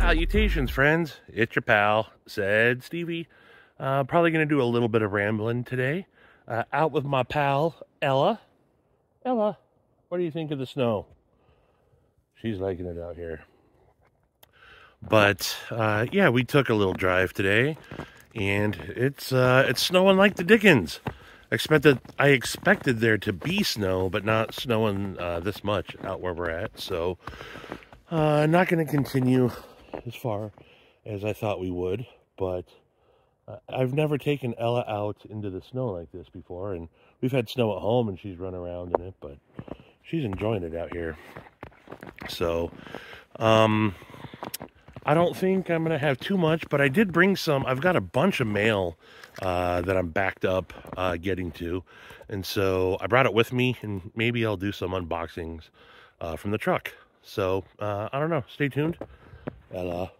Salutations, friends. It's your pal, Said Stevie. Probably going to do a little bit of rambling today. Out with my pal, Ella. Ella, what do you think of the snow? She's liking it out here. But, yeah, we took a little drive today. And it's snowing like the dickens. I expected there to be snow, but not snowing this much out where we're at. So, I'm not going to continue as far as I thought we would. But I've never taken Ella out into the snow like this before. And we've had snow at home, and she's run around in it. But she's enjoying it out here. So, I don't think I'm going to have too much, but I did bring some. I've got a bunch of mail that I'm backed up getting to. And so I brought it with me, and maybe I'll do some unboxings from the truck. So, I don't know. Stay tuned. Ella.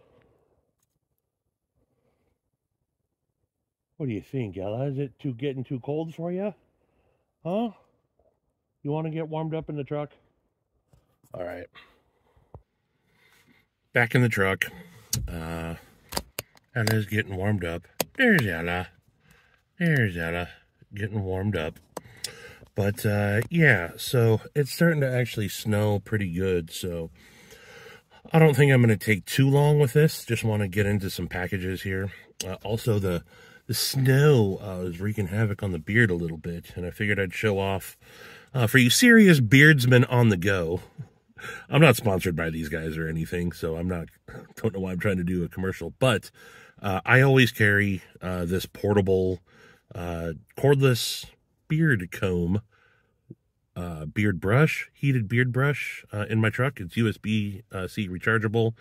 What do you think, Ella? Is it getting too cold for you? Huh? You want to get warmed up in the truck? All right. Back in the truck, Ella's getting warmed up. There's Ella, getting warmed up. But, yeah, so it's starting to actually snow pretty good, so I don't think I'm going to take too long with this. Just want to get into some packages here. Also, the snow is wreaking havoc on the beard a little bit, and I figured I'd show off for you serious beardsmen on the go. I'm not sponsored by these guys or anything, so don't know why I'm trying to do a commercial, but I always carry this portable cordless beard comb, beard brush, heated beard brush in my truck. It's USB-C rechargeable,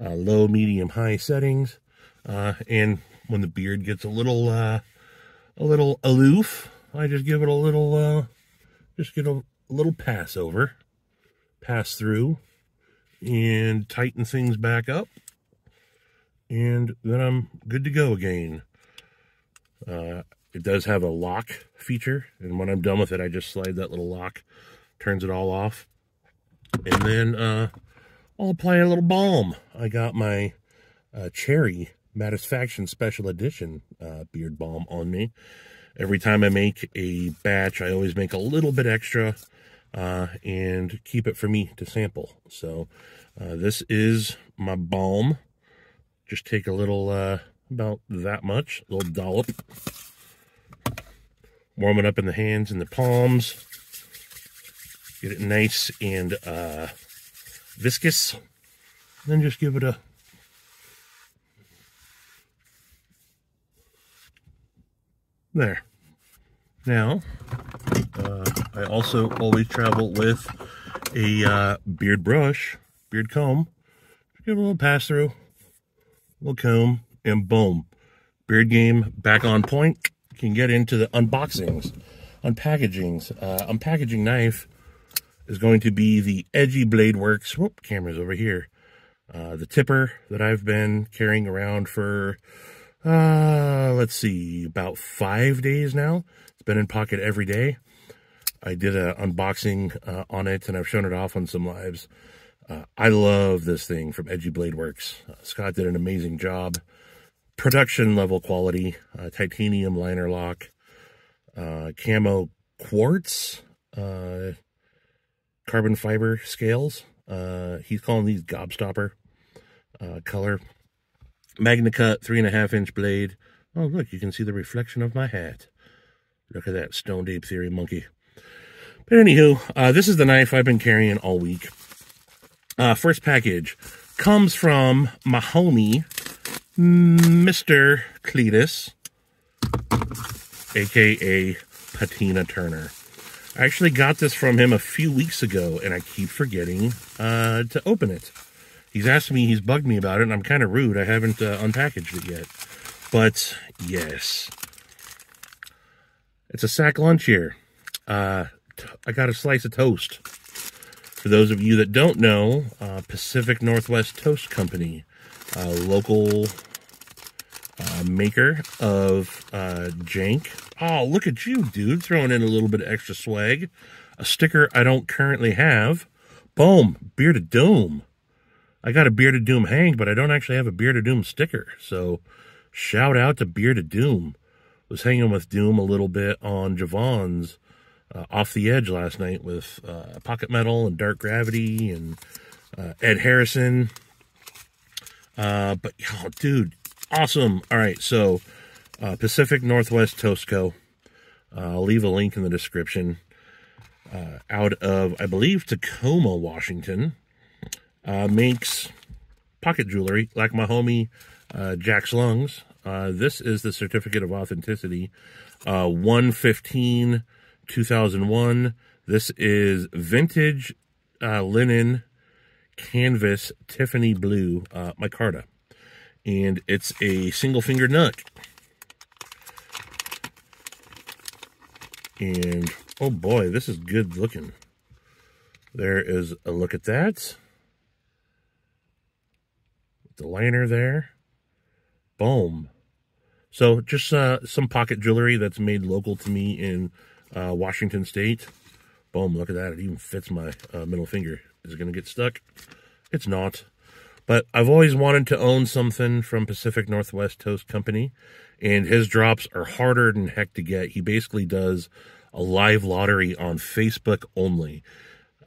low, medium, high settings, and when the beard gets a little aloof, I just give it a little, pass over. Pass through and tighten things back up, and then I'm good to go again. It does have a lock feature, and when I'm done with it, I just slide that little lock, turns it all off, and then I'll apply a little balm. I got my Cherry Satisfaction Special Edition beard balm on me. Every time I make a batch, I always make a little bit extra and keep it for me to sample. So, this is my balm. Just take a little, about that much, a little dollop. Warm it up in the hands and the palms. Get it nice and, viscous. Then just give it a there. Now, I also always travel with a beard brush, beard comb. Give it a little pass through, little comb, and boom. Beard game back on point. Can get into the unboxings, unpackagings. Unpackaging knife is going to be the Edgy Blade Works. Whoop, camera's over here. The tipper that I've been carrying around for, let's see, about 5 days now. It's been in pocket every day. I did an unboxing on it, and I've shown it off on some lives. I love this thing from Edgy Blade Works. Scott did an amazing job. Production level quality, titanium liner lock, camo quartz, carbon fiber scales. He's calling these gobstopper color. MagnaCut 3.5-inch blade. Oh, look, you can see the reflection of my hat. Look at that, Stone Deep Theory monkey. But anywho, this is the knife I've been carrying all week. First package comes from my homie, Mr. Cletus, a.k.a. Patina Turner. I actually got this from him a few weeks ago, and I keep forgetting to open it. He's bugged me about it, and I'm kind of rude. I haven't unpackaged it yet. But, yes. It's a sack lunch here. I got a slice of toast. For those of you that don't know, Pacific Northwest Toast Company, a local maker of jank. Oh, look at you, dude, throwing in a little bit of extra swag. A sticker I don't currently have. Boom, Beard of Doom. I got a Beard of Doom hang, but I don't actually have a Beard of Doom sticker. So shout out to Beard of Doom. Was hanging with Doom a little bit on Javon's Off the Edge last night with Pocket Metal and Dark Gravity and Ed Harrison. But, oh, dude, awesome. All right, so Pacific Northwest Toast Co. I'll leave a link in the description. Out of, I believe, Tacoma, Washington, makes pocket jewelry, like my homie Jack's Lungs. This is the Certificate of Authenticity, 1/15/2001. This is vintage linen canvas Tiffany Blue micarta, and it's a single-finger nook. And, oh boy, this is good looking. There is a look at that. The liner there. Boom. So just some pocket jewelry that's made local to me in Washington State. Boom, look at that. It even fits my middle finger. Is it going to get stuck? It's not. But I've always wanted to own something from Pacific Northwest Toast Company. And his drops are harder than heck to get. He basically does a live lottery on Facebook only.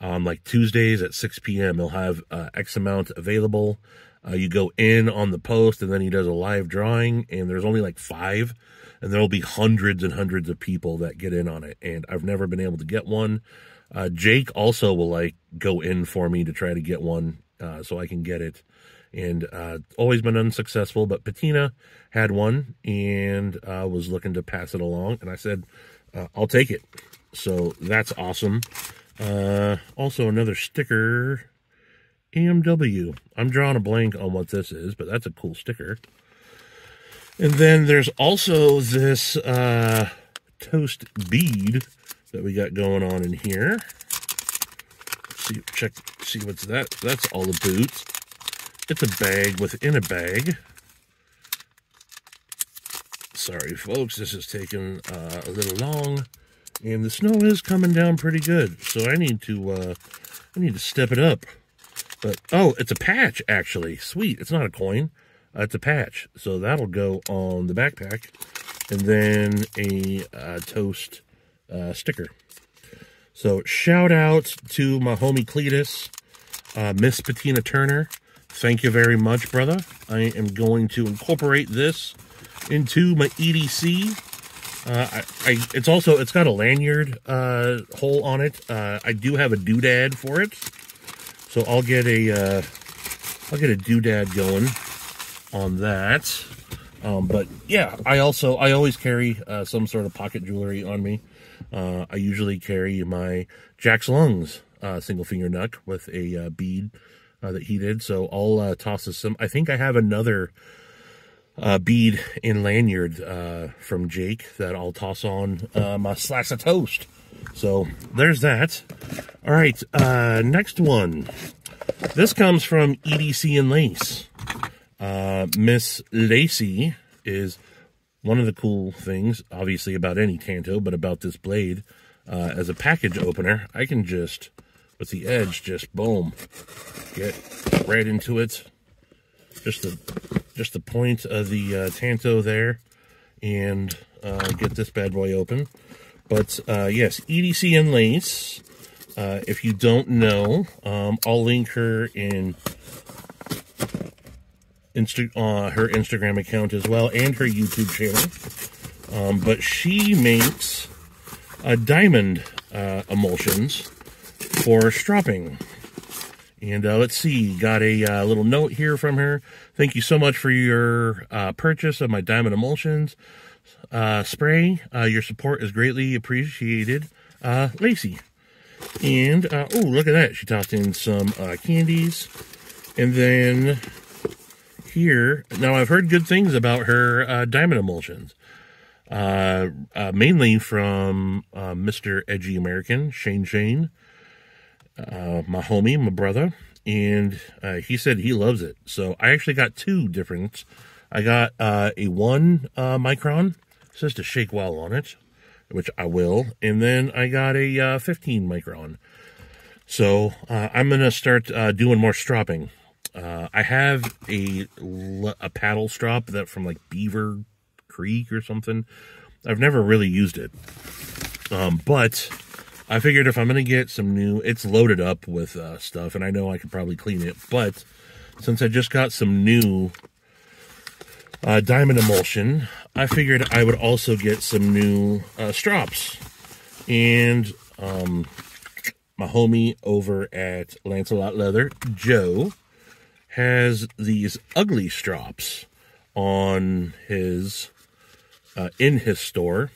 Like Tuesdays at 6 p.m. he'll have X amount available. You go in on the post, and then he does a live drawing, and there's only like 5, and there'll be hundreds and hundreds of people that get in on it, and I've never been able to get one. Jake also will like go in for me to try to get one so I can get it, and always been unsuccessful, but Patina had one and was looking to pass it along, and I said, I'll take it. So that's awesome. Also another sticker, AMW. I'm drawing a blank on what this is, but that's a cool sticker. And then there's also this toast bead that we got going on in here. See what's that? That's all about. It's a bag within a bag. Sorry, folks, this is taking a little long, and the snow is coming down pretty good, so I need to step it up. But, oh, it's a patch, actually. Sweet. It's not a coin. It's a patch. So that'll go on the backpack. And then a toast sticker. So shout out to my homie Cletus, Miss Patina Turner. Thank you very much, brother. I am going to incorporate this into my EDC. It's also, it's got a lanyard hole on it. I do have a doodad for it. So I'll get a doodad going on that. But yeah, I always carry some sort of pocket jewelry on me. I usually carry my Jack's Lungs single finger nook with a bead that he did. So I'll toss this some. I think I have another bead in lanyard from Jake that I'll toss on my slice of toast. So there's that. All right, next one. This comes from EDC and Lace. Miss Lacey is one of the cool things, obviously, about any tanto, but about this blade. As a package opener, I can just, with the edge, just boom, get right into it. Just the point of the tanto there, and get this bad boy open. But, yes, EDC and Lace, if you don't know, I'll link her in her Instagram account as well and her YouTube channel. But she makes diamond emulsions for stropping. And let's see, got a little note here from her. Thank you so much for your purchase of my diamond emulsions. Spray. Your support is greatly appreciated, Lacey. And, oh, look at that. She tossed in some candies. And then here, now I've heard good things about her diamond emulsions, mainly from Mr. Edgy American, Shane, my homie, my brother. And he said he loves it. So I actually got two different. I got a 1 micron. It says to shake well on it, which I will. And then I got a 15 micron. So I'm going to start doing more stropping I have a paddle strop that from like Beaver Creek or something. I've never really used it. But I figured if I'm going to get some new, it's loaded up with stuff, and I know I could probably clean it, but since I just got some new diamond emulsion, I figured I would also get some new strops. And my homie over at Lancelot Leather, Joe, has these ugly strops on his, in his store.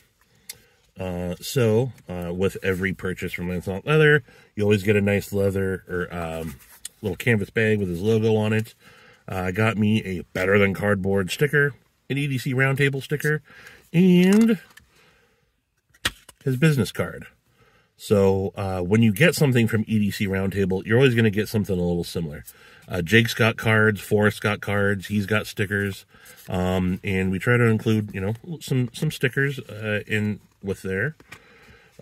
With every purchase from Lancelot Leather, you always get a nice leather or little canvas bag with his logo on it. I got me a Better Than Cardboard sticker, an EDC Roundtable sticker, and his business card. So when you get something from EDC Roundtable, you're always going to get something a little similar. Jake's got cards, Forrest's got cards, he's got stickers, and we try to include, you know, some stickers in with there.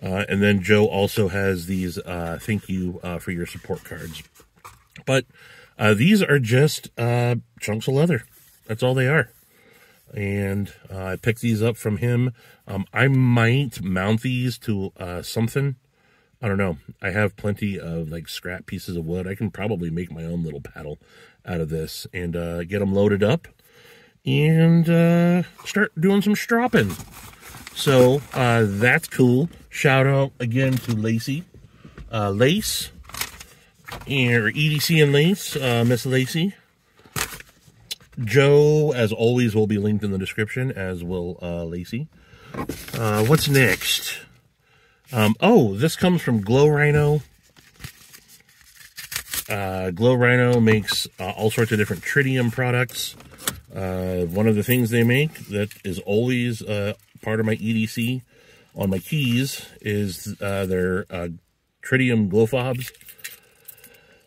And then Joe also has these thank you for your support cards. But these are just chunks of leather. That's all they are. And I picked these up from him. I might mount these to something. I don't know. I have plenty of like scrap pieces of wood. I can probably make my own little paddle out of this and get them loaded up and start doing some stropping. So that's cool. Shout out again to Lacey, Lace, or EDC and Lace, Miss Lacey. Joe, as always, will be linked in the description, as will Lacey. What's next? Oh, this comes from Glow Rhino. Glow Rhino makes all sorts of different Tritium products. One of the things they make that is always part of my EDC on my keys is their Tritium glow fobs.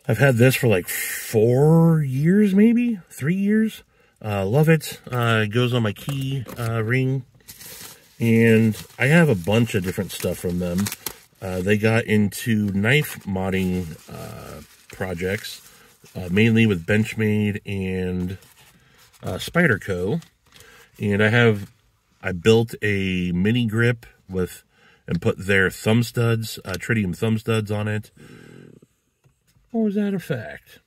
I've had this for like 4 years, maybe 3 years. Love it. It goes on my key ring, and I have a bunch of different stuff from them. They got into knife modding projects, mainly with Benchmade and Spyderco, and I built a mini grip with, and put their thumb studs, Tritium thumb studs on it. Or is that a fact?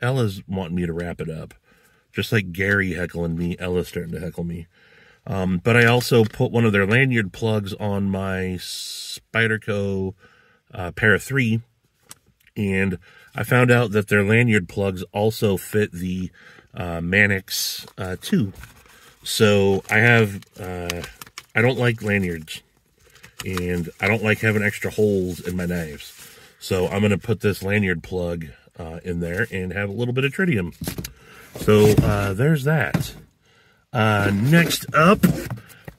Ella's wanting me to wrap it up. Just like Gary heckling me, Ella's starting to heckle me. But I also put one of their lanyard plugs on my Spyderco Para 3. And I found out that their lanyard plugs also fit the Manix 2. So I have, I don't like lanyards, and I don't like having extra holes in my knives. So I'm going to put this lanyard plug in there and have a little bit of Tritium. So there's that. Next up,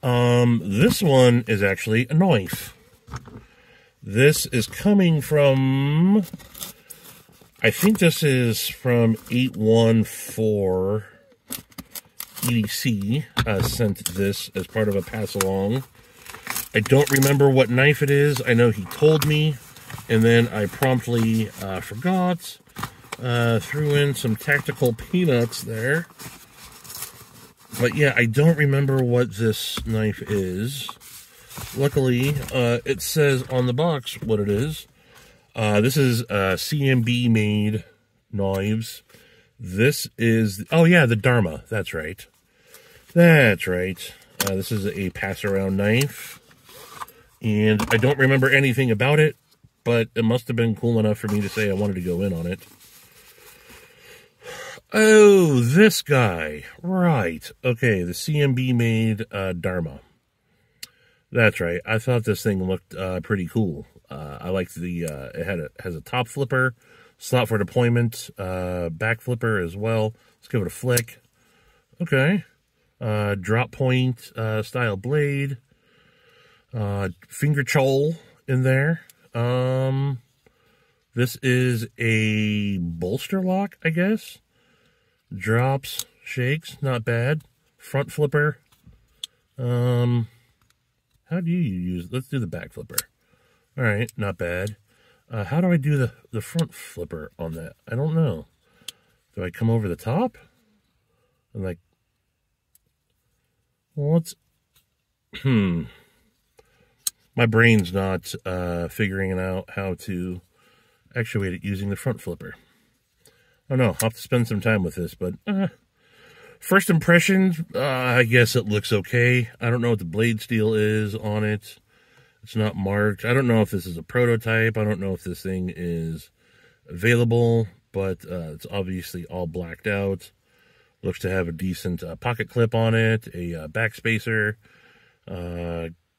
this one is actually a knife. This is coming from, I think this is from 814 EDC sent this as part of a pass-along. I don't remember what knife it is. I know he told me, and then I promptly forgot. Threw in some tactical peanuts there. But yeah, I don't remember what this knife is. Luckily, it says on the box what it is. This is CMB made knives. This is, oh yeah, the Dharma. That's right. That's right. This is a pass-around knife. And I don't remember anything about it, but it must have been cool enough for me to say I wanted to go in on it. Oh, this guy. Right. Okay, the CMB made Dharma. That's right. I thought this thing looked pretty cool. I liked the, it has a top flipper, slot for deployment, back flipper as well. Let's give it a flick. Okay. Drop point style blade. Finger chole in there. This is a bolster lock, I guess. Drops, shakes, not bad. Front flipper. How do you use, let's do the back flipper. All right, not bad. How do I do the front flipper on that? I don't know. Do I come over the top? And like, what's, my brain's not figuring out how to actuate it using the front flipper. I don't know, I'll have to spend some time with this, but first impressions, I guess it looks okay. I don't know what the blade steel is on it. It's not marked. I don't know if this is a prototype. I don't know if this thing is available, but it's obviously all blacked out. Looks to have a decent pocket clip on it, a backspacer,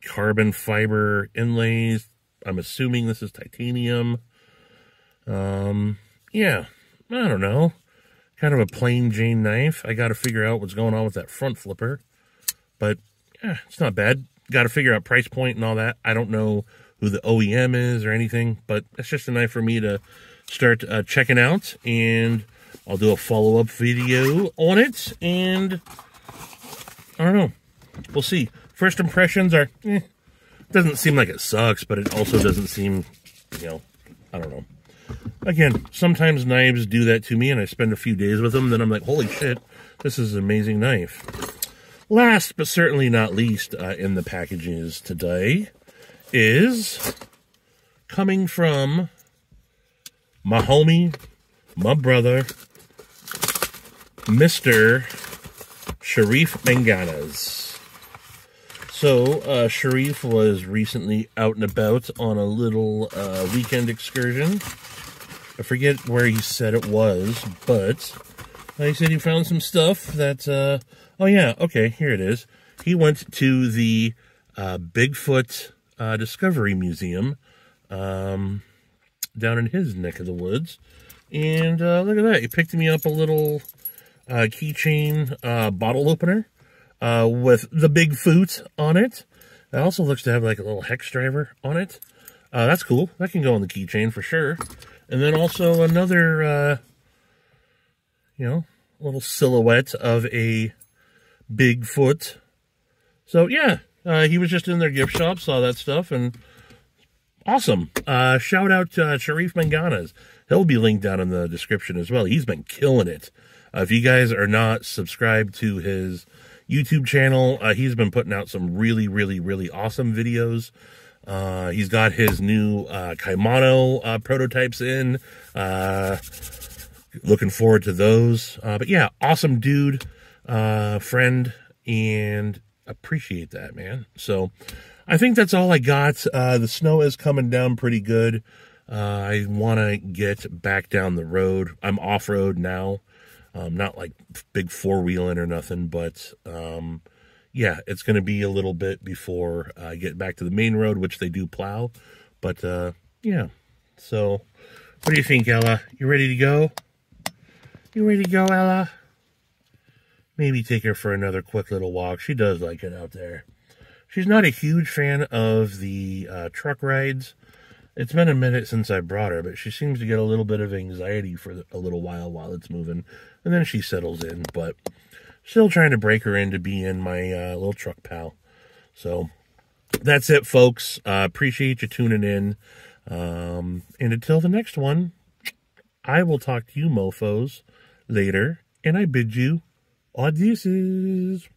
carbon fiber inlays. I'm assuming this is titanium. Yeah, I don't know. Kind of a plain Jane knife. I got to figure out what's going on with that front flipper, but yeah, it's not bad. Got to figure out price point and all that. I don't know who the OEM is or anything, but it's just a knife for me to start checking out, and I'll do a follow-up video on it, and I don't know. We'll see. First impressions are, doesn't seem like it sucks, but it also doesn't seem, you know, I don't know. Again, sometimes knives do that to me, and I spend a few days with them, then I'm like, holy shit, this is an amazing knife. Last, but certainly not least, in the packages today is coming from my homie, my brother, Mr. Sharif Manganas. So, Sharif was recently out and about on a little weekend excursion. I forget where he said it was, but he said he found some stuff that, oh yeah, okay, here it is. He went to the Bigfoot Discovery Museum down in his neck of the woods. And look at that, he picked me up a little keychain bottle opener with the Bigfoot on it. It also looks to have like a little hex driver on it. That's cool, that can go on the keychain for sure. And then also another, you know, little silhouette of a Bigfoot. So yeah, he was just in their gift shop, saw that stuff, and awesome. Shout out to Sharif Manganas. He'll be linked down in the description as well. He's been killing it. If you guys are not subscribed to his YouTube channel, he's been putting out some really, really, really awesome videos. He's got his new Kaimano prototypes in. Looking forward to those. But yeah, awesome dude, friend, and appreciate that, man. So I think that's all I got. The snow is coming down pretty good. I want to get back down the road. I'm off-road now. Not like big four-wheeling or nothing, but yeah, it's going to be a little bit before I get back to the main road, which they do plow. But yeah, so what do you think, Ella? You ready to go? You ready to go, Ella? Maybe take her for another quick little walk. She does like it out there. She's not a huge fan of the truck rides. It's been a minute since I brought her, but she seems to get a little bit of anxiety for a little while it's moving. And then she settles in, but still trying to break her in to be in my little truck pal. So that's it, folks. Appreciate you tuning in. And until the next one, I will talk to you mofos later. And I bid you adieuses.